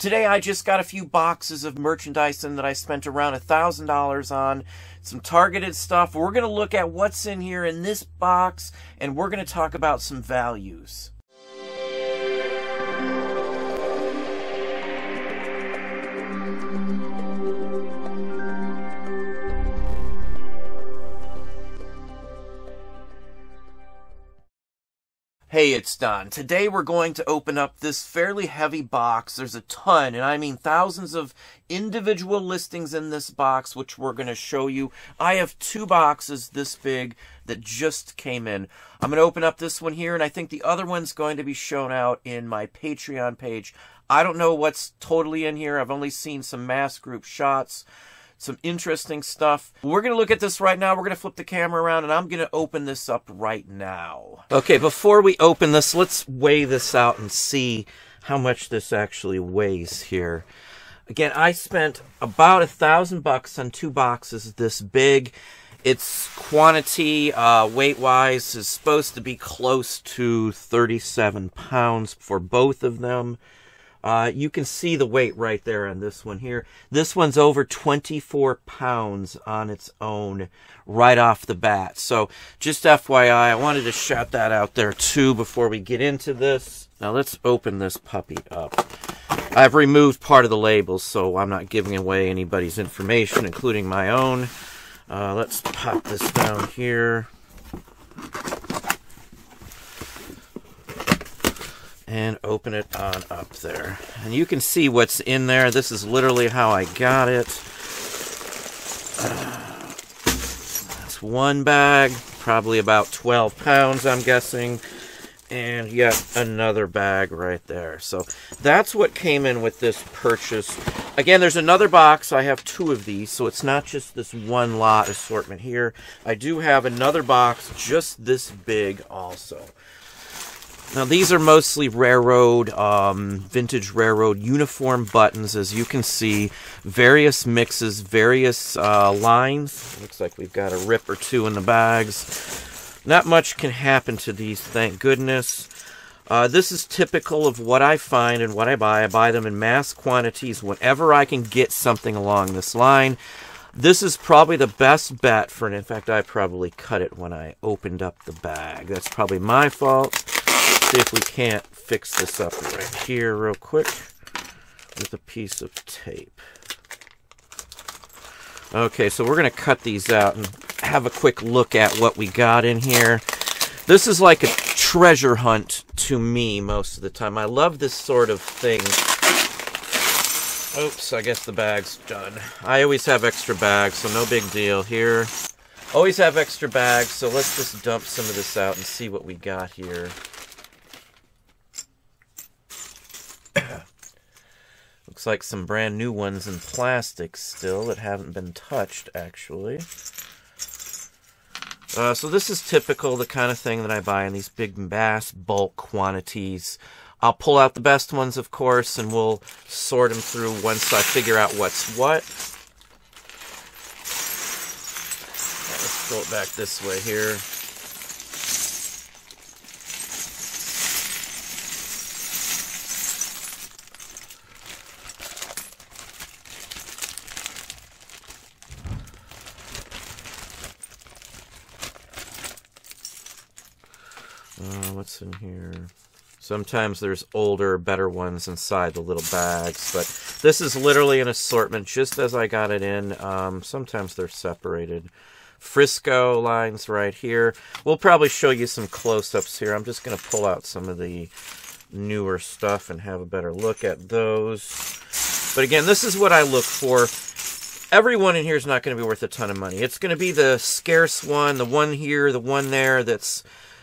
Today I just got a few boxes of merchandise in that I spent around $1,000 on, some targeted stuff. We're going to look at what's in here in this box, and we're going to talk about some values. Hey, it's Don. Today we're going to open up this fairly heavy box. There's a ton, and I mean thousands of individual listings in this box, which we're going to show you. I have two boxes this big that just came in. I'm going to open up this one here, and I think the other one's going to be shown out in my Patreon page. I don't know what's totally in here. I've only seen some mass group shots. Some interesting stuff. We're going to look at this right now. We're going to flip the camera around, and I'm going to open this up right now. Okay, before we open this, let's weigh this out and see how much this actually weighs here. Again, I spent about $1,000 on two boxes this big. Its quantity, weight-wise, is supposed to be close to 37 pounds for both of them. You can see the weight right there on this one here. This one's over 24 pounds on its own right off the bat. So just FYI, I wanted to shout that out there too before we get into this. Now let's open this puppy up. I've removed part of the labels, so I'm not giving away anybody's information, including my own. Let's pop this down here. And open it on up there. And you can see what's in there. This is literally how I got it. That's one bag, probably about 12 pounds, I'm guessing. And yet another bag right there. So that's what came in with this purchase. Again, there's another box. I have two of these, so it's not just this one lot assortment here. I do have another box just this big also. Now, these are mostly railroad, vintage railroad uniform buttons, as you can see. Various mixes, various lines. Looks like we've got a rip or two in the bags. Not much can happen to these, thank goodness. This is typical of what I find and what I buy. I buy them in mass quantities whenever I can get something along this line. This is probably the best bet for, and in fact, I probably cut it when I opened up the bag. That's probably my fault. See if we can't fix this up right here real quick with a piece of tape. Okay, so we're going to cut these out and have a quick look at what we got in here. This is like a treasure hunt to me most of the time. I love this sort of thing. Oops, I guess the bag's done. I always have extra bags, so no big deal here. Always have extra bags, so let's just dump some of this out and see what we got here. Looks like some brand new ones in plastic still that haven't been touched, actually. So this is typical, the kind of thing that I buy in these big mass bulk quantities. I'll pull out the best ones, of course, and we'll sort them through once I figure out what's what. Let's throw it back this way here. What's in here? Sometimes there's older, better ones inside the little bags, but this is literally an assortment just as I got it in. Sometimes they're separated. Frisco lines right here. We'll probably show you some close-ups here. I'm just going to pull out some of the newer stuff and have a better look at those. But again, this is what I look for. Every one in here is not going to be worth a ton of money. It's going to be the scarce one, the one here, the one there that's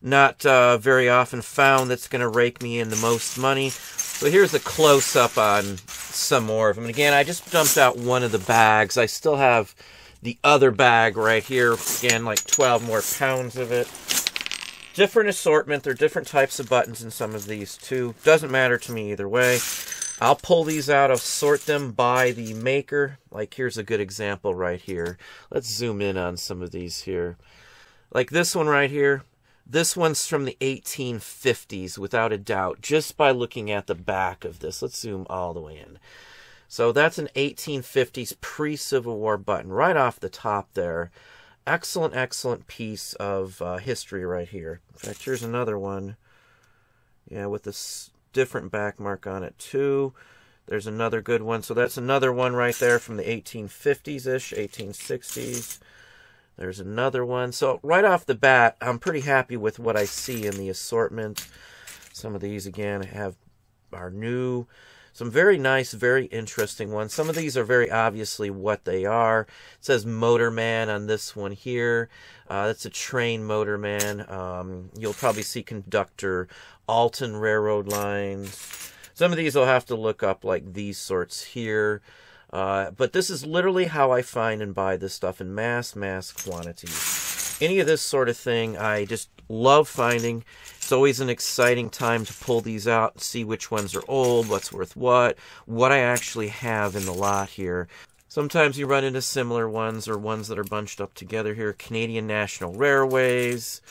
not very often found, that's going to rake me in the most money. So here's a close-up on some more of them. And again, I just dumped out one of the bags. I still have the other bag right here. Again, like 12 more pounds of it. Different assortment. There are different types of buttons in some of these, too. Doesn't matter to me either way. I'll pull these out. I'll sort them by the maker. Like, here's a good example right here. Let's zoom in on some of these here. Like this one right here. This one's from the 1850s, without a doubt, just by looking at the back of this. Let's zoom all the way in. So that's an 1850s pre-Civil War button right off the top there. Excellent, excellent piece of history right here. In fact, here's another one. Yeah, with this different back mark on it too. There's another good one. So that's another one right there from the 1850s-ish, 1860s. There's another one. So right off the bat, I'm pretty happy with what I see in the assortment. Some of these, again, are new. Some very nice, very interesting ones. Some of these are very obviously what they are. It says Motorman on this one here. That's a train Motorman. You'll probably see Conductor, Alton Railroad Lines. Some of these I'll have to look up, like these sorts here. But this is literally how I find and buy this stuff in mass quantities. Any of this sort of thing, I just love finding. It's always an exciting time to pull these out and see which ones are old, what's worth what I actually have in the lot here. Sometimes you run into similar ones or ones that are bunched up together here. Canadian National Railways.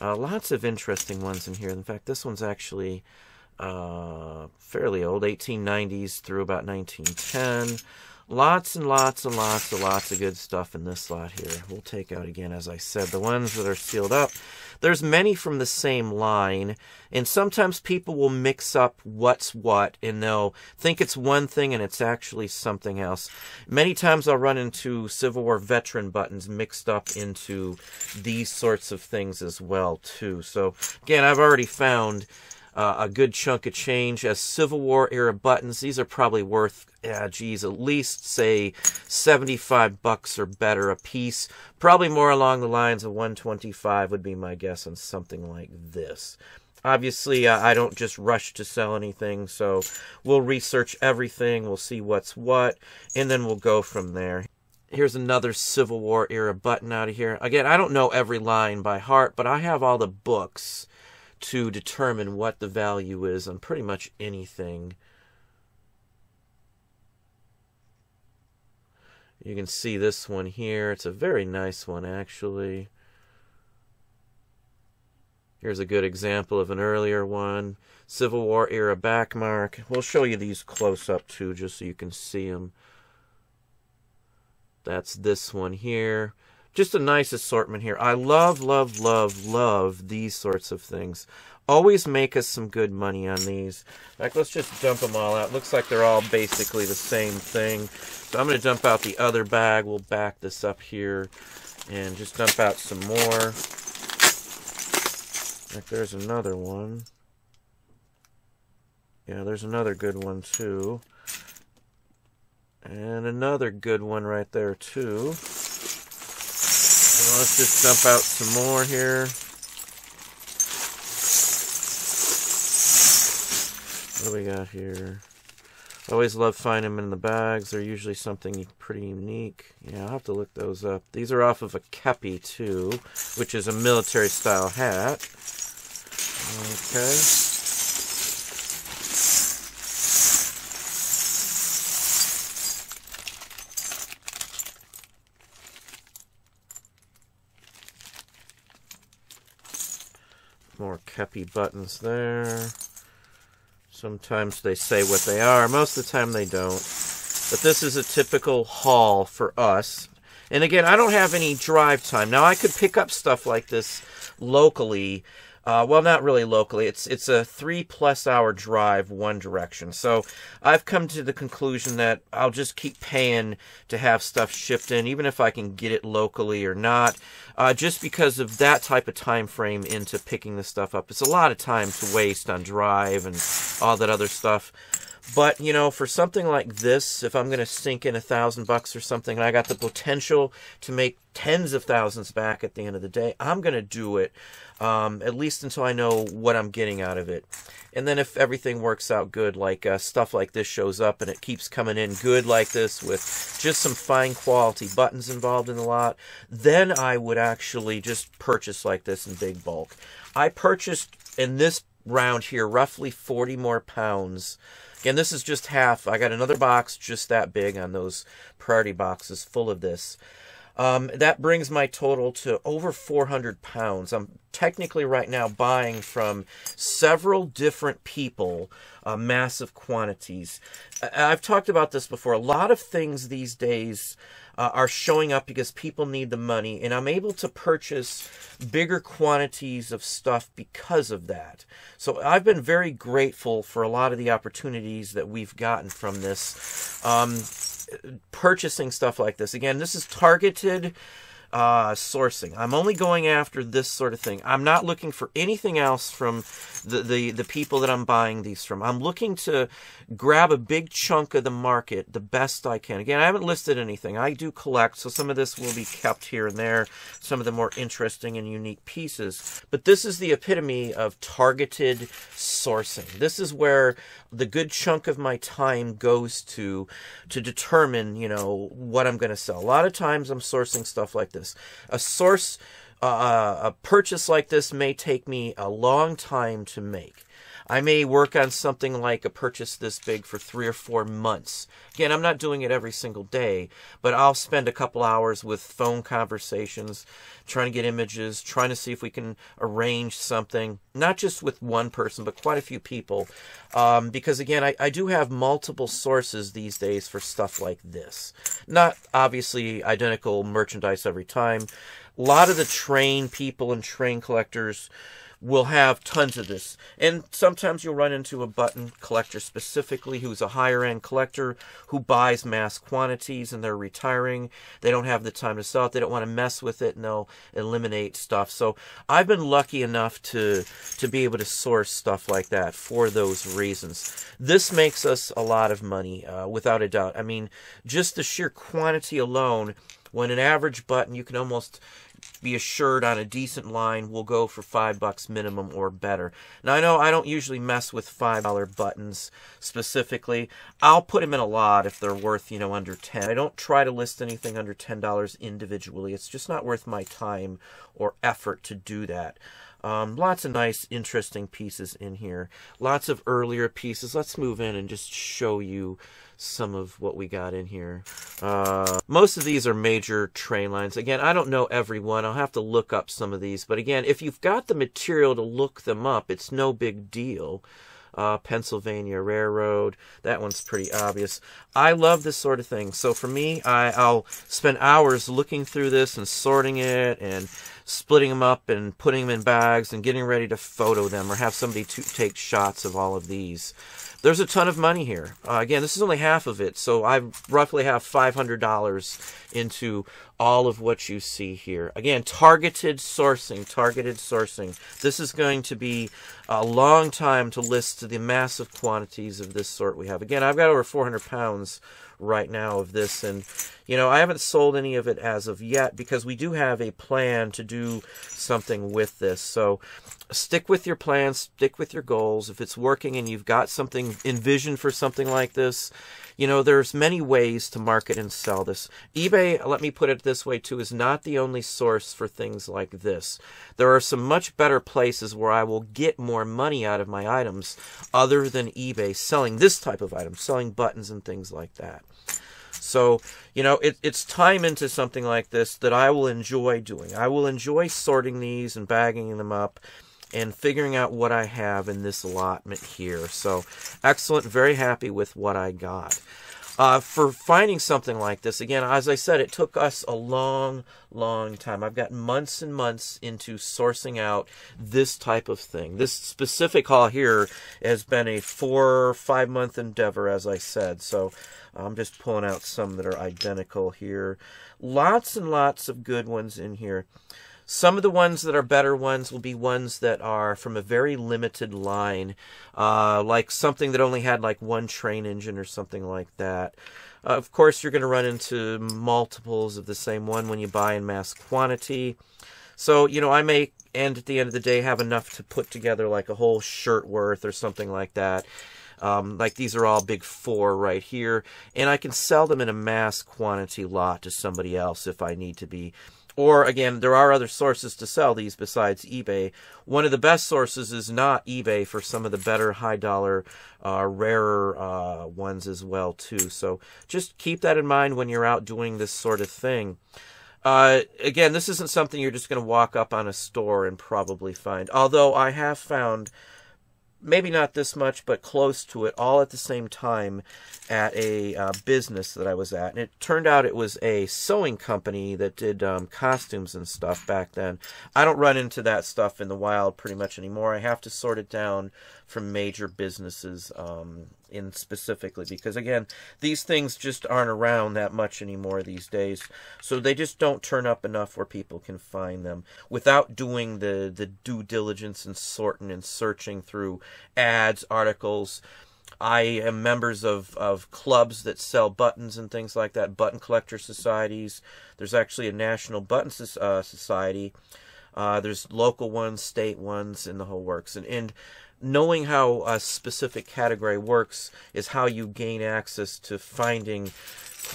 Lots of interesting ones in here. In fact, this one's actually... fairly old, 1890s through about 1910. Lots and lots and lots and lots of good stuff in this lot here. We'll take out, again, as I said, the ones that are sealed up. There's many from the same line, and sometimes people will mix up what's what, and they'll think it's one thing and it's actually something else. Many times I'll run into Civil War veteran buttons mixed up into these sorts of things as well, too. So, again, I've already found... a good chunk of change as Civil War era buttons. These are probably worth, geez, at least say $75 or better a piece. Probably more along the lines of $125 would be my guess on something like this. Obviously, I don't just rush to sell anything, so we'll research everything. We'll see what's what, and then we'll go from there. Here's another Civil War era button out of here. Again, I don't know every line by heart, but I have all the books to determine what the value is on pretty much anything. You can see this one here. It's a very nice one, actually. Here's a good example of an earlier one. Civil War era backmark. We'll show you these close up, too, just so you can see them. That's this one here. Just a nice assortment here. I love, love, love, love these sorts of things. Always make us some good money on these. In fact, let's just dump them all out. Looks like they're all basically the same thing. So I'm going to dump out the other bag. We'll back this up here and just dump out some more. In fact, there's another one. Yeah, there's another good one too. And another good one right there too. Let's just dump out some more here. What do we got here? I always love finding them in the bags. They're usually something pretty unique. Yeah, I'll have to look those up. These are off of a Kepi, too, which is a military-style hat. Okay. More Kepi buttons there. Sometimes they say what they are. Most of the time they don't. But this is a typical haul for us. And again, I don't have any drive time. Now, I could pick up stuff like this locally. Well, not really locally. It's a 3+ hour drive one direction. So I've come to the conclusion that I'll just keep paying to have stuff shipped in, even if I can get it locally or not, just because of that type of time frame into picking this stuff up. It's a lot of time to waste on drive and all that other stuff. But, you know, for something like this, if I'm going to sink in $1,000 or something, and I got the potential to make tens of thousands back at the end of the day, I'm going to do it, at least until I know what I'm getting out of it. And then if everything works out good, like stuff like this shows up and it keeps coming in good like this with just some fine quality buttons involved in the lot, then I would actually just purchase like this in big bulk. I purchased in this round here roughly 40 more pounds. Again, this is just half. I got another box just that big on those priority boxes full of this. That brings my total to over 400 pounds. I'm technically right now buying from several different people, massive quantities. I've talked about this before. A lot of things these days are showing up because people need the money, and I'm able to purchase bigger quantities of stuff because of that. So I've been very grateful for a lot of the opportunities that we've gotten from this, purchasing stuff like this. Again, this is targeted sourcing. I'm only going after this sort of thing. I'm not looking for anything else from the people that I'm buying these from. I'm looking to grab a big chunk of the market the best I can. Again, I haven't listed anything. I do collect, so some of this will be kept here and there, some of the more interesting and unique pieces. But this is the epitome of targeted sourcing. This is where the good chunk of my time goes to determine, you know, what I'm going to sell. A lot of times I'm sourcing stuff like this. A purchase like this may take me a long time to make. I may work on something like a purchase this big for 3 or 4 months. Again, I'm not doing it every single day, but I'll spend a couple hours with phone conversations, trying to get images, trying to see if we can arrange something, not just with one person, but quite a few people. Because again, I do have multiple sources these days for stuff like this. Not obviously identical merchandise every time. A lot of the train people and train collectors will have tons of this, and sometimes you'll run into a button collector specifically who's a higher end collector who buys mass quantities, and they're retiring. They don't have the time to sell it. They don't want to mess with it, and they'll eliminate stuff. So I've been lucky enough to be able to source stuff like that for those reasons. This makes us a lot of money, without a doubt. I mean, just the sheer quantity alone, when an average button, you can almost be assured on a decent line will go for $5 minimum or better. Now, I know I don't usually mess with $5 buttons specifically. I'll put them in a lot if they're worth, you know, under 10. I don't try to list anything under $10 individually. It's just not worth my time or effort to do that. Lots of nice, interesting pieces in here. Lots of earlier pieces. Let's move in and just show you some of what we got in here. Most of these are major train lines. Again, I don't know everyone. I'll have to look up some of these. But again, if you've got the material to look them up, it's no big deal. Pennsylvania Railroad, that one's pretty obvious. I love this sort of thing. So for me, I'll spend hours looking through this and sorting it and splitting them up and putting them in bags and getting ready to photo them or have somebody to take shots of all of these. There's a ton of money here. Again, this is only half of it, so I roughly have $500 into all of what you see here. Again, targeted sourcing, targeted sourcing. This is going to be a long time to list the massive quantities of this sort we have. Again, I've got over 400 pounds right now of this, and you know, I haven't sold any of it as of yet because we do have a plan to do something with this. So stick with your plans, stick with your goals. If it's working and you've got something envisioned for something like this, you know, there's many ways to market and sell this. eBay, let me put it this way too, is not the only source for things like this. There are some much better places where I will get more money out of my items other than eBay, selling this type of item, selling buttons and things like that. So, you know, it's time into something like this that I will enjoy doing. I will enjoy sorting these and bagging them up and figuring out what I have in this allotment here. So, excellent. Very happy with what I got. For finding something like this, again, as I said, it took us a long, long time. I've gotten months and months into sourcing out this type of thing. This specific haul here has been a 4 or 5 month endeavor, as I said. So I'm just pulling out some that are identical here. Lots and lots of good ones in here. Some of the ones that are better ones will be ones that are from a very limited line, like something that only had like one train engine or something like that. Of course, you're going to run into multiples of the same one when you buy in mass quantity. So, you know, I may end at the end of the day have enough to put together like a whole shirt worth or something like that. Like these are all Big Four right here, and I can sell them in a mass quantity lot to somebody else if I need to be. Or again, there are other sources to sell these besides eBay. One of the best sources is not eBay for some of the better high dollar, rarer ones as well too. So just keep that in mind when you're out doing this sort of thing. Again, this isn't something you're just going to walk up on a store and probably find. Although I have found, maybe not this much, but close to it, all at the same time at a business that I was at. And it turned out it was a sewing company that did costumes and stuff back then. I don't run into that stuff in the wild pretty much anymore. I have to sort it down from major businesses in specifically, because again, these things just aren't around that much anymore these days, so they just don't turn up enough where people can find them without doing the due diligence and sorting and searching through ads, articles. I am members of clubs that sell buttons and things like that, button collector societies. There's actually a national button society. There's local ones, state ones, and the whole works. And knowing how a specific category works is how you gain access to finding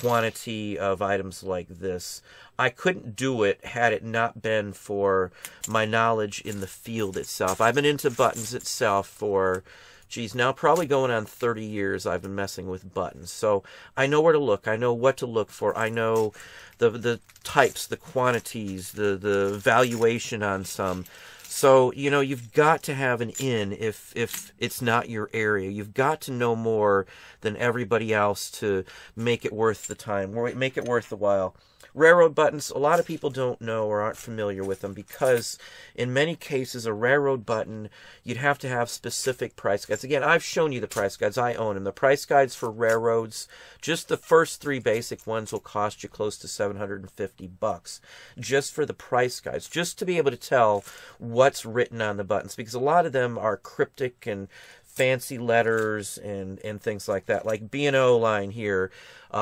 quantity of items like this. I couldn't do it had it not been for my knowledge in the field itself. I've been into buttons itself for, geez, now probably going on 30 years I've been messing with buttons. So I know where to look. I know what to look for. I know the types, the quantities, the valuation on some. So, you know, you've got to have an in if it's not your area. You've got to know more than everybody else to make it worth the time, make it worth the while. Railroad buttons, a lot of people don't know or aren't familiar with them because in many cases a railroad button, you'd have to have specific price guides. Again, I've shown you the price guides. I own them. The price guides for railroads, just the first three basic ones will cost you close to $750 just for the price guides, just to be able to tell what's written on the buttons, because a lot of them are cryptic and fancy letters and things like that, like B&O line here,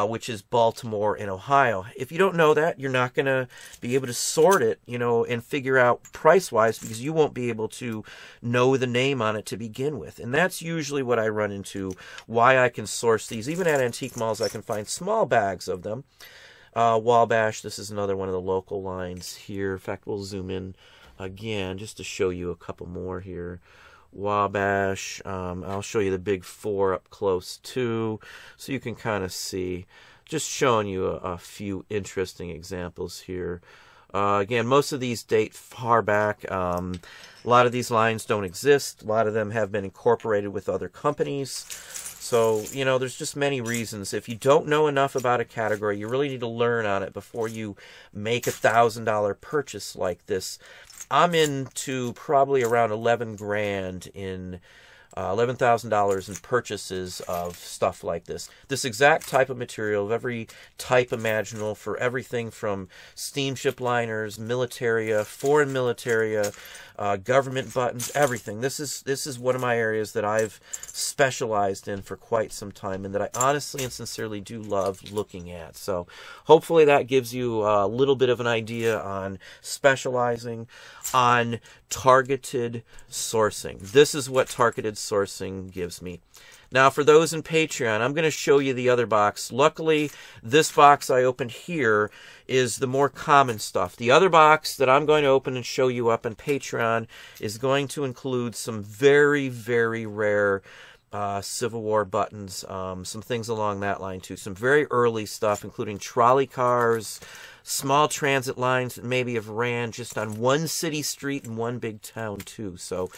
which is Baltimore and Ohio. If you don't know that, you're not going to be able to sort it, you know, and figure out price-wise, because you won't be able to know the name on it to begin with. And that's usually what I run into, why I can source these. Even at antique malls, I can find small bags of them. Wabash, this is another one of the local lines here. In fact, we'll zoom in again just to show you a couple more here. Wabash, I'll show you the Big Four up close too, so you can kind of see, just showing you a few interesting examples here. Again, most of these date far back. A lot of these lines don't exist. A lot of them have been incorporated with other companies. So, you know, there's just many reasons. If you don't know enough about a category, you really need to learn on it before you make a $1,000 purchase like this. I'm into probably around $11,000 in $11,000 in purchases of stuff like this. This exact type of material of every type imaginable, for everything from steamship liners, militaria, foreign militaria, government buttons, everything. This is one of my areas that I've specialized in for quite some time and that I honestly and sincerely do love looking at. So hopefully that gives you a little bit of an idea on specializing, on targeted sourcing. This is what targeted sourcing gives me. Now, for those in Patreon, I'm going to show you the other box. Luckily, this box I opened here is the more common stuff. The other box that I'm going to open and show you up on Patreon is going to include some very, very rare Civil War buttons, some things along that line too. Some very early stuff, including trolley cars, small transit lines that maybe have ran just on one city street in one big town too. So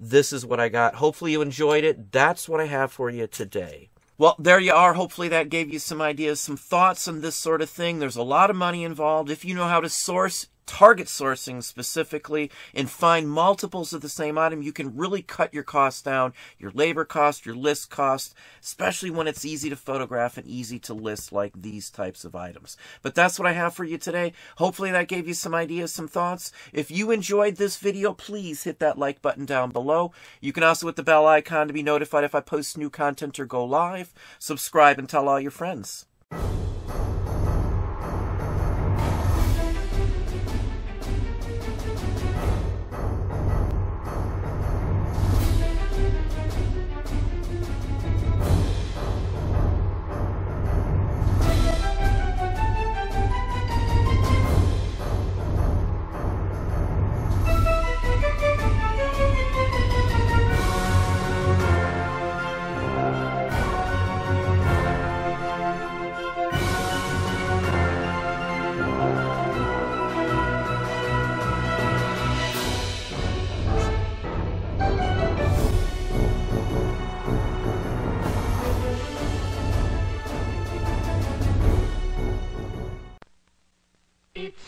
this is what I got. Hopefully you enjoyed it. That's what I have for you today. Well, there you are. Hopefully that gave you some ideas, some thoughts on this sort of thing. There's a lot of money involved. If you know how to source, target sourcing specifically, and find multiples of the same item, you can really cut your costs down, your labor cost, your list cost, especially when it's easy to photograph and easy to list like these types of items. But that's what I have for you today. Hopefully that gave you some ideas, some thoughts. If you enjoyed this video, please hit that like button down below. You can also hit the bell icon to be notified if I post new content or go live. Subscribe and tell all your friends.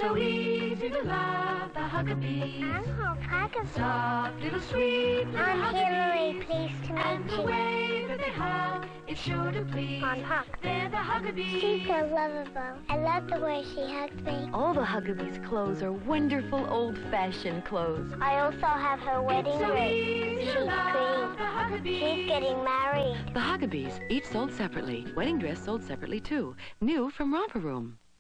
so easy to love the Huggabees. I'm Hope Huggabee. Soft little sweet little I'm Hillary, pleased to meet you. And the way that they hug is sure to please. I'm Pop. They're the Huggabees. She's so lovable. I love the way she hugged me. All the Huggabees' clothes are wonderful old-fashioned clothes. I also have her wedding ring. She's green. She's getting married. The Huggabees, each sold separately. Wedding dress sold separately, too. New from Romper Room.